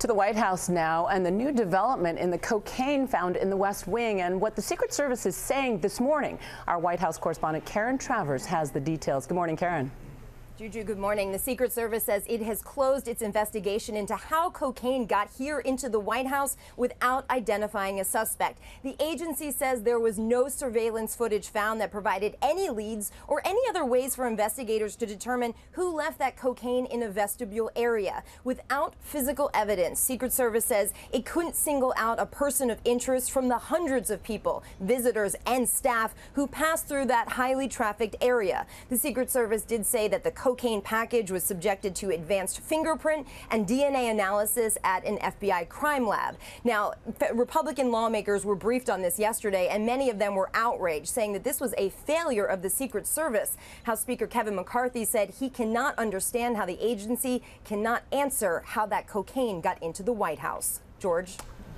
To the White House now and the new development in the cocaine found in the West Wing and what the Secret Service is saying this morning. Our White House correspondent Karen Travers has the details. Good morning, Karen. Juju, good morning. The Secret Service says it has closed its investigation into how cocaine got here into the White House without identifying a suspect. The agency says there was no surveillance footage found that provided any leads or any other ways for investigators to determine who left that cocaine in a vestibule area. Without physical evidence, Secret Service says it couldn't single out a person of interest from the hundreds of people, visitors and staff, who passed through that highly trafficked area. The Secret Service did say that the cocaine package was subjected to advanced fingerprint and DNA analysis at an FBI crime lab. Now, Republican lawmakers were briefed on this yesterday, and many of them were outraged, saying that this was a failure of the Secret Service. House Speaker Kevin McCarthy said he cannot understand how the agency cannot answer how that cocaine got into the White House. George?